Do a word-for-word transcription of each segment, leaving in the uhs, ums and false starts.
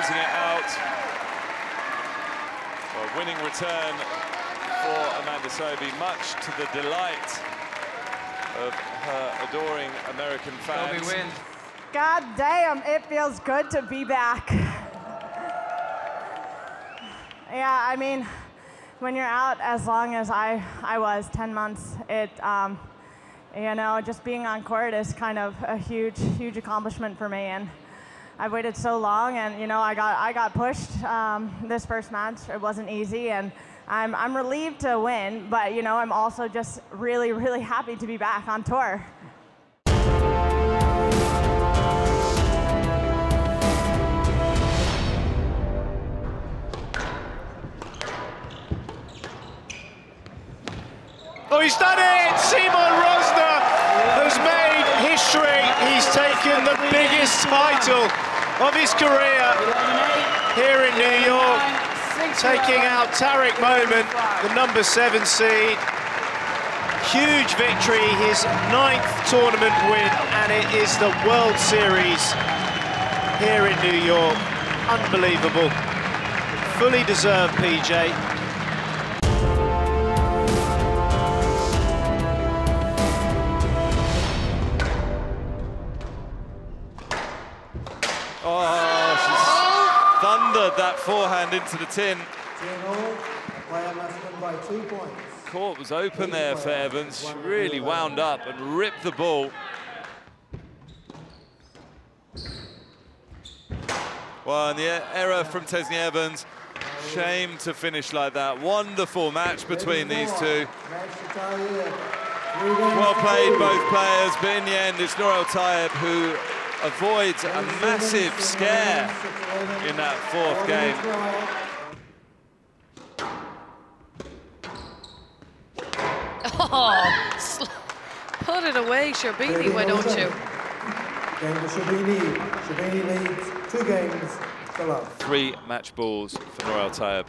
closing it out. A winning return for Amanda Sobey, much to the delight of her adoring American fans. Sobey wins. God damn, it feels good to be back. Yeah, I mean, when you're out as long as I, I was, ten months, it, um, you know, just being on court is kind of a huge, huge accomplishment for me. And I've waited so long, and, you know, I got, I got pushed um, this first match. It wasn't easy, and I'm, I'm relieved to win, but, you know, I'm also just really, really happy to be back on tour. Oh, he's done it! Simon Rosner has made history. He's taken the biggest title of his career here in New York, taking out Tarek Momen, the number seven seed. Huge victory, his ninth tournament win, and it is the World Series here in New York. Unbelievable. Fully deserved, P J. That forehand into the tin. Court was open there for Evans. She really wound up and ripped the ball. Well, and the error from Tesni Evans. Shame to finish like that. Wonderful match between these two. Well played, both players, but in the end, it's Nour El Tayeb who avoids a massive scare in that fourth game. Oh, put it away, Shabini, why don't you? Game to Shabini. Shabini leads two games to love. Three match balls for Nour El Tayeb.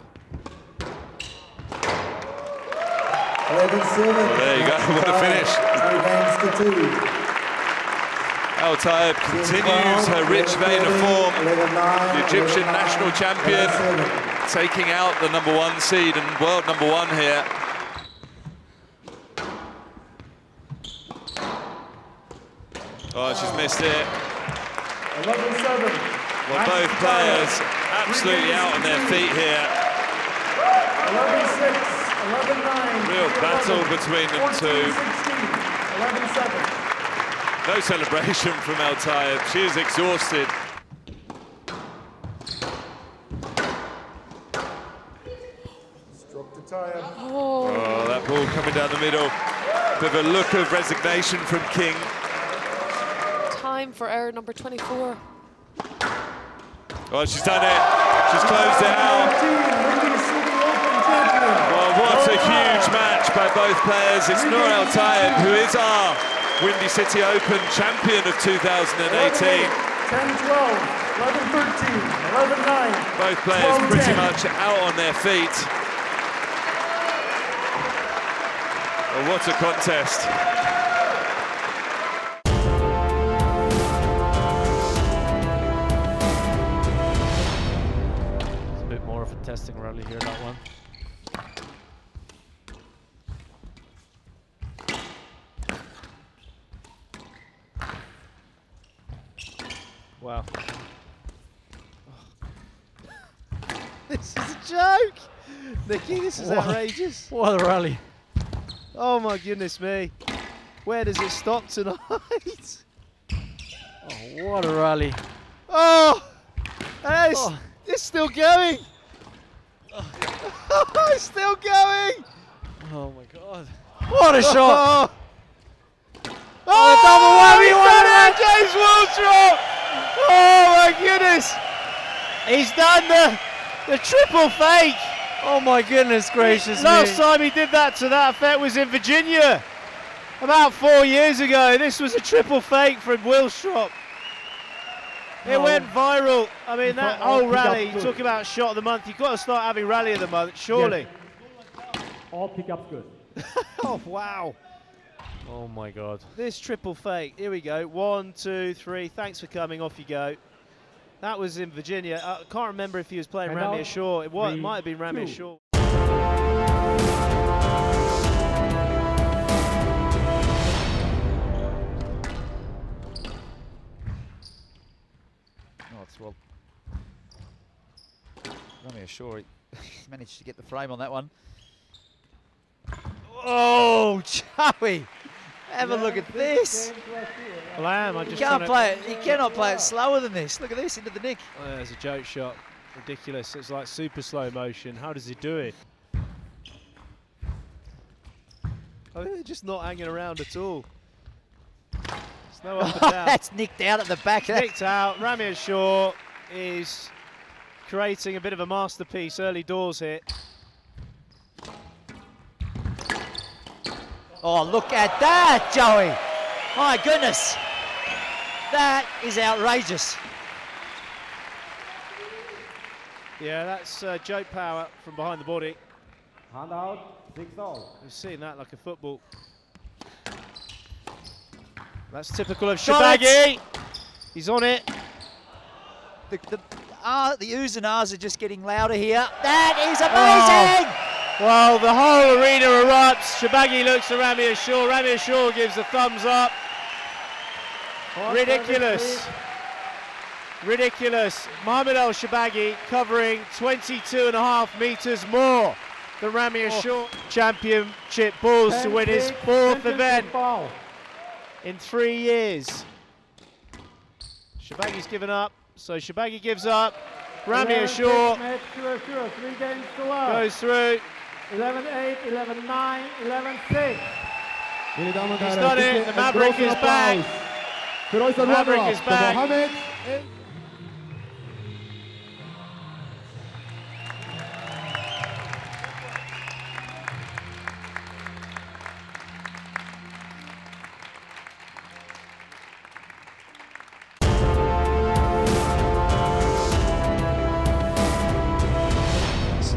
Well, there you go, what a finish. Three games to two. El Tayeb continues her rich vein of form. The Egyptian national champion taking out the number one seed and world number one here. Oh, she's missed it. Well, both players absolutely out on their feet here. Real battle between them two. No celebration from El Tayeb. She is exhausted. Oh. Oh, that ball coming down the middle. Bit of a look of resignation from King. Time for error number twenty-four. Oh, she's done it. She's closed it out. Well, what a huge match by both players. It's Nour El Tayeb who is our Windy City Open champion of two thousand eighteen. ten twelve, eleven thirteen, eleven nine. Both players pretty much out on their feet. Well, what a contest. It's a bit more of a testing rally here, that one. Wow. Oh. This is a joke! Nicky, this is what, outrageous. What a rally. Oh my goodness me. Where does it stop tonight? Oh, what a rally. Oh! Hey, it's, oh. It's still going! Oh. It's still going! Oh my god. What a shot! Oh, oh, oh the double whammy one there, James Willstrop! Oh my goodness! He's done the, the triple fake! Oh my goodness gracious Last me. time he did that to that effect was in Virginia about four years ago. This was a triple fake from Willstrop. It oh. went viral. I mean, that whole rally, you talk about shot of the month, you've got to start having rally of the month, surely. Yes. All pick up good. Oh wow. Oh my god. This triple fake. Here we go. One, two, three. Thanks for coming. Off you go. That was in Virginia. I can't remember if he was playing and Ramy Ashour. It was, it might have been Ramy Ashour. Oh, it's well. Ramy Ashour managed to get the frame on that one. Oh, Joey! Have a look at this. Lamb, I just you can't play it. You cannot play it slower than this. Look at this, into the nick. Oh, there's a joke shot. Ridiculous. It's like super slow motion. How does he do it? Oh, they're just not hanging around at all. There's no up and down. That's nicked out at the back. Nicked out. Ramy Ashour is creating a bit of a masterpiece early doors here. Oh, look at that, Joey. My goodness. That is outrageous. Yeah, that's uh, joke power from behind the body. Hand out, big goal. We've seen that like a football. That's typical of Shabagi. He's on it. The, the, uh, the oohs and ahs are just getting louder here. That is amazing! Oh. Well, the whole arena erupts. Shabagi looks at Ramy Ashour. Ramy Ashour gives a thumbs up. Ridiculous. Ridiculous. Mohamed ElShorbagy covering twenty-two and a half metres more than Ramy Ashour. Oh. Championship balls to win his fourth event in three years. Shabagi's given up, so Shabagi gives up. Ramy Ashour goes through. eleven eight, eleven nine, eleven six. He's done it. The Maverick is back. The Maverick is back.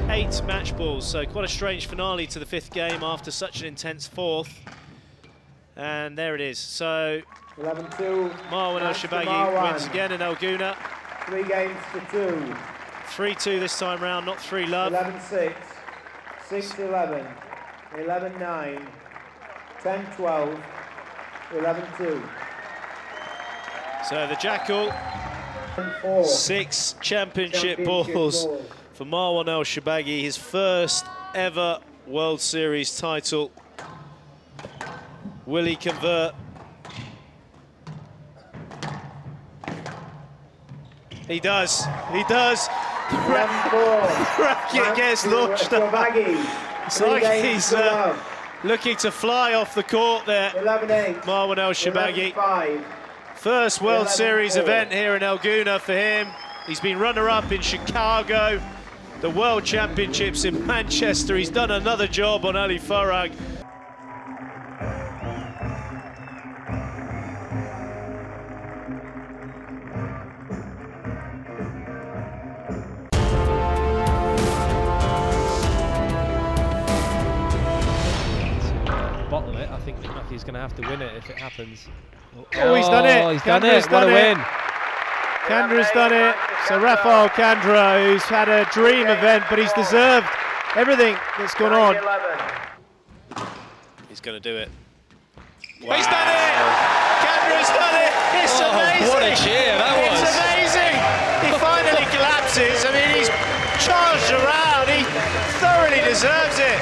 Eight match balls, so quite a strange finale to the fifth game after such an intense fourth. And there it is. So Marwan ElShorbagy wins again in El Gouna. Three games to two. three two this time round, not three love. eleven six, six eleven, eleven nine, ten twelve, eleven two. So the Jackal, six championship, championship balls. balls. For Marwan ElShorbagy, his first ever World Series title. Will he convert? He does, he does. The racket gets launched up. It's like he's uh, looking to fly off the court there. Marwan ElShorbagy. First World Series event here in El Gouna for him. He's been runner-up in Chicago. The World Championships in Manchester. He's done another job on Ali Farag. Bottle it. I think Nick Matthew's going to have to win it if it happens. Oh, oh he's done it. He's done it. What a win. Kandra's done it. So Rafael Kandra, who's had a dream event, but he's deserved everything that's gone on. He's going to do it. Wow. He's done it! Kandra's done it! It's oh, amazing! What a cheer that was! It's amazing! He finally collapses. I mean, he's charged around. He thoroughly deserves it.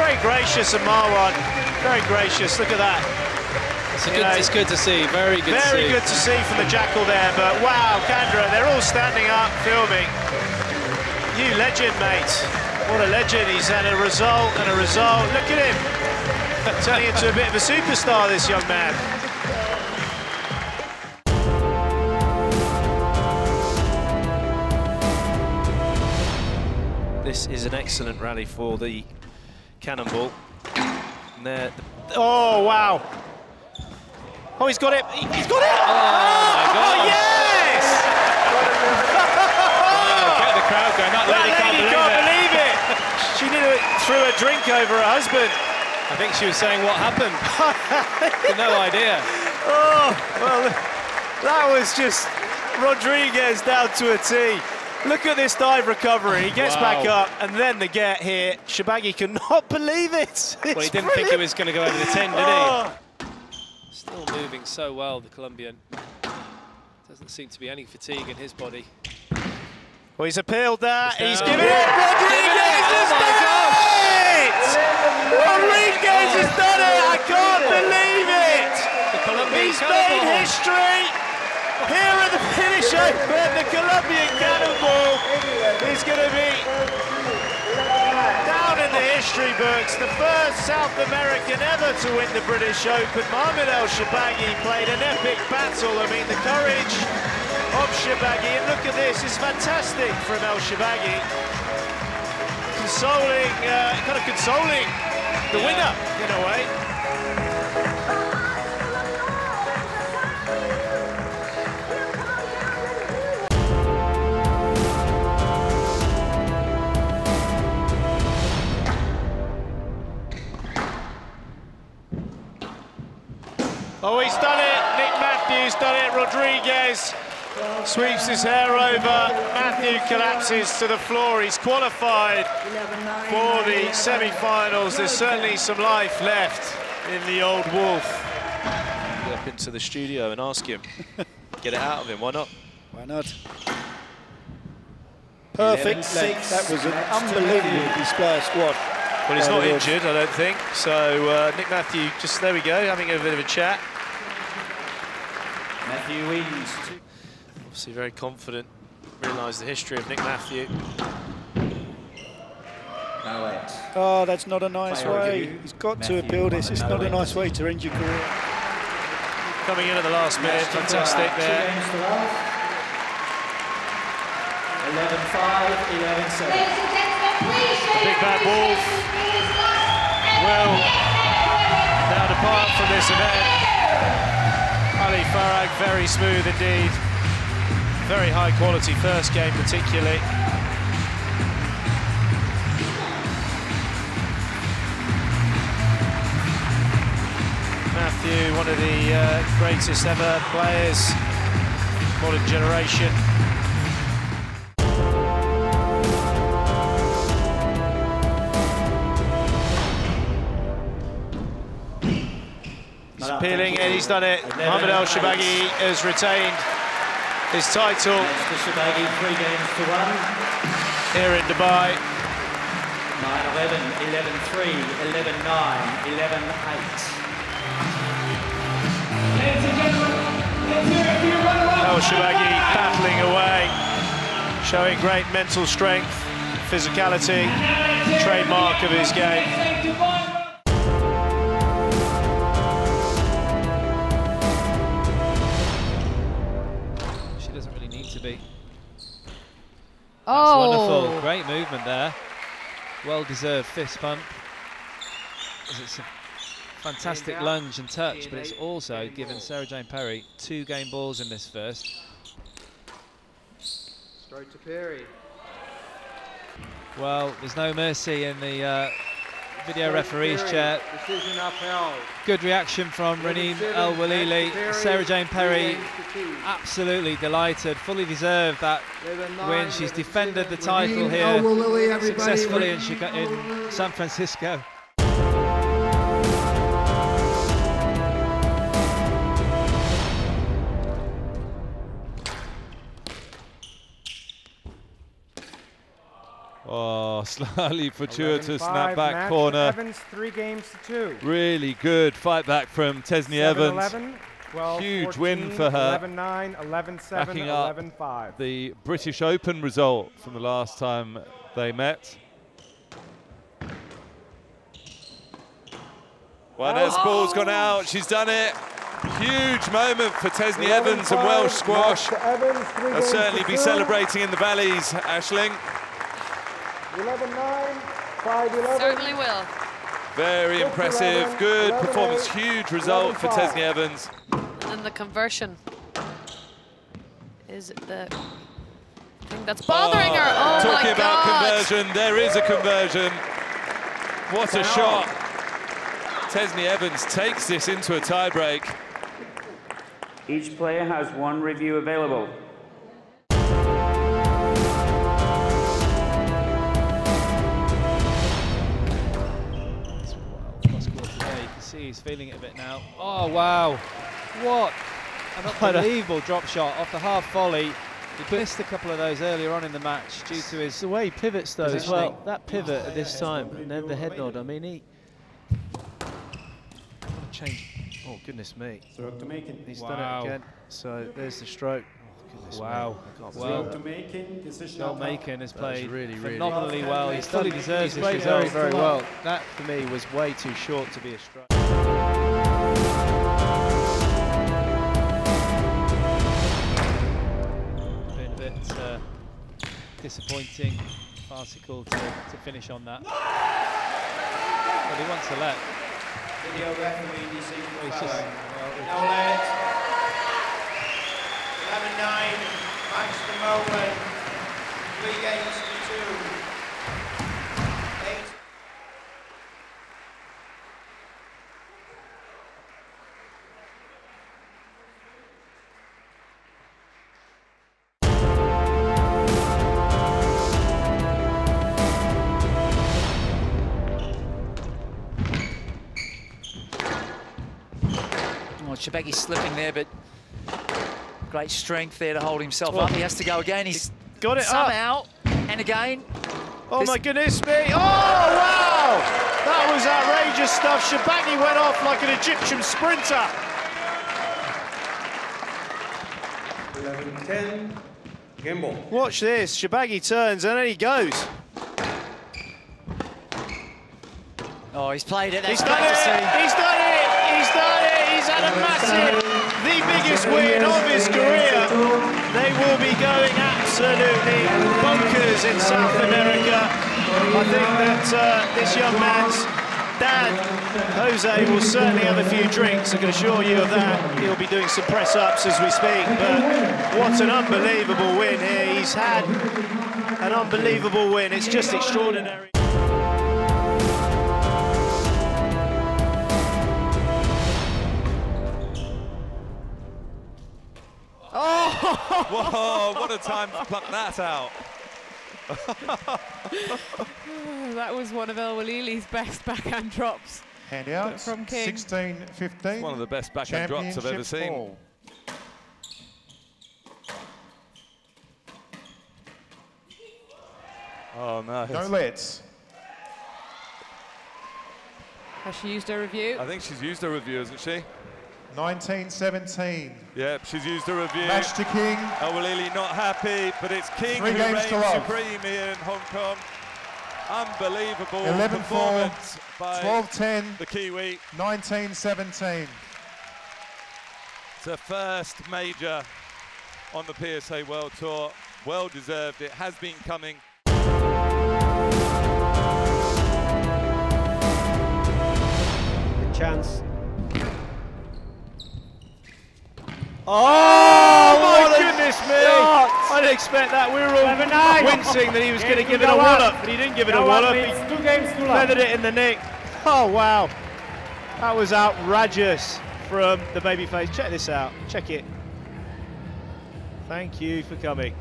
Very gracious of Marwan. Very gracious. Look at that. It's, good, know, it's good to see, very good very to see. Very good to see from the Jackal there, but wow, Kandra, they're all standing up, filming. You legend, mate. What a legend. He's had a result and a result. Look at him. Turning into a bit of a superstar, this young man. This is an excellent rally for the Cannonball. And the oh, wow. Oh, he's got it! He's got it! Oh, oh my God! Oh, yes! Wow, get the crowd going. That, that lady, can't, lady believe can't believe it. She did it, threw a drink over her husband. I think she was saying what happened. No idea. Oh well, that was just Rodriguez down to a tee. Look at this dive recovery. He gets wow. back up, and then the get here. Shabagi cannot believe it. It's well, he didn't brilliant. think it was going to go over the ten, did he? Oh. Still moving so well, the Colombian. Doesn't seem to be any fatigue in his body. Well, he's appealed that. He's, he's given it. Rodriguez has done it! Rodriguez has done it! I can't believe it! He's made history! Here at the finish open, the Colombian cannonball is going to be down in the history books. The first South American ever to win the British Open. Mohamed ElShorbagy played an epic battle. I mean, the courage of Shabagi, and look at this, it's fantastic from ElShorbagy. Consoling, uh, kind of consoling the yeah. winner, in a way. Oh, he's done it, Nick Matthew's done it, Rodriguez sweeps his hair over, Matthew collapses to the floor. He's qualified for the semi-finals. There's certainly some life left in the old wolf. Get up into the studio and ask him. Get it out of him, why not? Why not? Perfect six. That was an unbelievable display of squad. Well, he's not injured, I don't think. So uh, Nick Matthew, just there we go, having a bit of a chat. Matthew wins. Obviously very confident, realise the history of Nick Matthew. No oh, that's not a nice Player way. He's got Matthew to appeal this. It's no not way. a nice way to end your career. Coming in at the last minute, yes, fantastic uh, there. eleven five, eleven seven. Big Bad Wolf will now depart from this event. Ali Farag, very smooth indeed. Very high quality first game, particularly. Matthew, one of the uh, greatest ever players, modern generation. He's appealing and he's done it. Mohamed ElShorbagy has retained his title three games to one. here in Dubai. nine eleven, eleven three, eleven nine, eleven eight. Ladies and gentlemen, let's hear it for your runner-up. ElShorbagy battling away, showing great mental strength, physicality, trademark of his game. That's oh. wonderful, great movement there. Well-deserved fist pump. It's a fantastic lunge and touch, but it's also given Sarah-Jane Perry two game balls in this first. Straight to Perry. Well, there's no mercy in the uh, video referee's chair. Decision upheld. Good reaction from Raneem El-Walili. Sarah-Jane Perry absolutely delighted, fully deserved that win. She's defended the title here successfully in San Francisco. Oh, slightly fortuitous snapback corner. Evans, three games to two. Really good fight back from Tesni Evans. eleven, twelve, huge fourteen, win for her. eleven nine, eleven seven, eleven five. The British Open result from the last time they met. Juanette's oh. ball's gone out. She's done it. Huge moment for Tesni Evans and Welsh squash. Evans, They'll certainly be two. celebrating in the valleys, Aisling. eleven nine, five eleven. Certainly will. Very impressive, good performance, huge result for Tesni Evans. And the conversion is the thing that's bothering oh, her. Oh my God. Talking about conversion, there is a conversion. What a shot. Tesni Evans takes this into a tie break. Each player has one review available. feeling it a bit now. Oh, wow. What an unbelievable drop shot off the half volley. He missed a couple of those earlier on in the match due to his... The way he pivots, though, as well. That pivot at this time, and then the head nod. I mean, he... What a change. Oh, goodness me. He's done it again. So there's the stroke. Goodness wow. Well, Bill Makin has played really, really phenomenally really. well. He fully deserves this result. Very, very well. That, for me, was way too short to be a strike. Been a bit uh, disappointing, farcical to, to finish on that. But he wants to let. Video referee, D C. eleven nine, match the moment, three eight to two. Eight. Oh, Shabagi slipping there, but great strength there to hold himself well, up. He has to go again. He's got it somehow up. And again. Oh my goodness me. Oh wow! That was outrageous stuff. Shabagi went off like an Egyptian sprinter. eleven ten. Game ball. Watch this. Shabagi turns and then he goes. Oh, he's played it. That's he's, done it. he's done it. He's done it. He's had a massive. The biggest win of his career. They will be going absolutely bonkers in South America. I think that uh, this young man's dad, Jose, will certainly have a few drinks. I can assure you of that. He'll be doing some press-ups as we speak. But what an unbelievable win here. He's had an unbelievable win. It's just extraordinary. Whoa, what a time to pluck that out. That was one of El-Walili's best backhand drops. Hand out from King. sixteen fifteen. One of the best backhand drops I've ever seen. Ball. Oh, no. No lets. Has she used her review? I think she's used her review, hasn't she? nineteen seventeen. Yep, she's used a review. Match to King. El-Walili not happy, but it's King Three who reigns supreme here in Hong Kong. Unbelievable performance by twelve ten, the Kiwi. nineteen seventeen. It's her first major on the P S A World Tour. Well deserved. It has been coming. The chance. Oh, oh my what goodness me! Shot. I didn't expect that. We were all wincing that he was going to give it a wallop, but he didn't give it a wallop. He two games to feathered it in the nick. Oh wow, that was outrageous from the babyface. Check this out. Check it. Thank you for coming.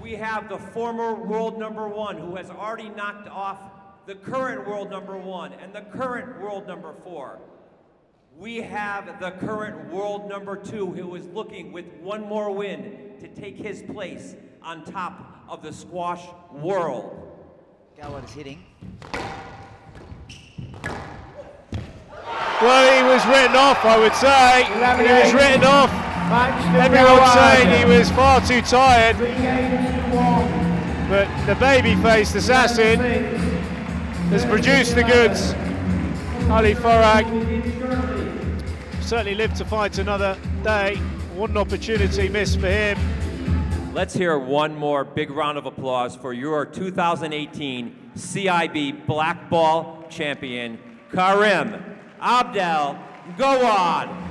We have the former world number one who has already knocked off the current world number one and the current world number four. We have the current world number two who is looking with one more win to take his place on top of the squash world. Gowan is hitting. Well, he was written off, I would say. He was written off. Everyone saying he was far too tired. But the baby-faced assassin has produced the goods. Ali Farag. Certainly lived to fight another day. One opportunity missed for him. Let's hear one more big round of applause for your two thousand eighteen C I B Black Ball champion, Karim Abdel-Gowan.